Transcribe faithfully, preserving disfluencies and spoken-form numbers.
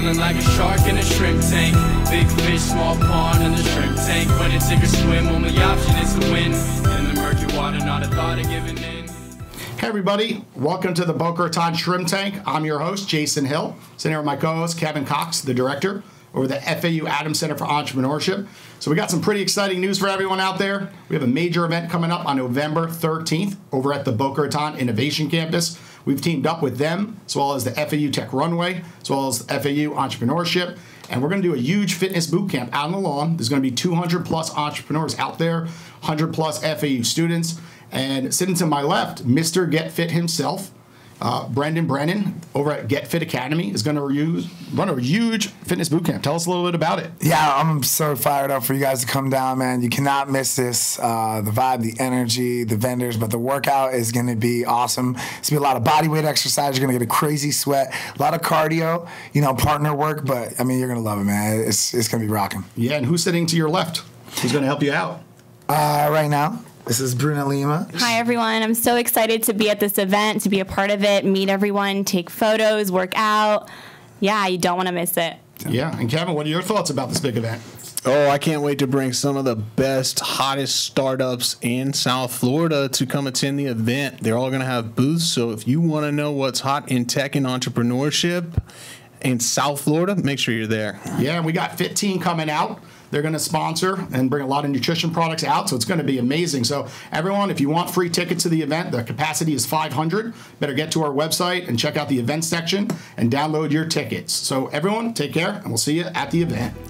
feeling like a shark in a shrimp tank. Big fish, small pond in the shrimp tank. When it take a swim, only option is to win. In the murky water, not a thought of giving in. Hey everybody, welcome to the Boca Raton Shrimp Tank. I'm your host, Jason Hill. Sitting here with my co-host, Kevin Cox, the director over the F A U Adams Center for Entrepreneurship. So we got some pretty exciting news for everyone out there. We have a major event coming up on November thirteenth over at the Boca Raton Innovation Campus. We've teamed up with them, as well as the F A U Tech Runway, as well as F A U Entrepreneurship. And we're going to do a huge fitness boot camp out on the lawn. There's going to be two hundred plus entrepreneurs out there, one hundred plus F A U students. And sitting to my left, Mister Get Fit himself, Uh, Brandon Brennan over at Get Fit Academy is going to run a huge fitness boot camp. Tell us a little bit about it. Yeah, I'm so fired up for you guys to come down, man. You cannot miss this. Uh, the vibe, the energy, the vendors, but the workout is going to be awesome. It's going to be a lot of body weight exercise. You're going to get a crazy sweat, a lot of cardio, you know, partner work. But, I mean, you're going to love it, man. It's, it's going to be rocking. Yeah, and who's sitting to your left? Who's going to help you out? Uh, right now, this is Bruna Lima. Hi, everyone. I'm so excited to be at this event, to be a part of it, meet everyone, take photos, work out. Yeah, you don't want to miss it. Yeah. And Kevin, what are your thoughts about this big event? Oh, I can't wait to bring some of the best, hottest startups in South Florida to come attend the event. They're all going to have booths. So if you want to know what's hot in tech and entrepreneurship in South Florida, make sure you're there. Yeah, and we got fifteen coming out. They're going to sponsor and bring a lot of nutrition products out, so it's going to be amazing. So everyone, if you want free tickets to the event, the capacity is five hundred. Better get to our website and check out the event section and download your tickets. So everyone, take care, and we'll see you at the event.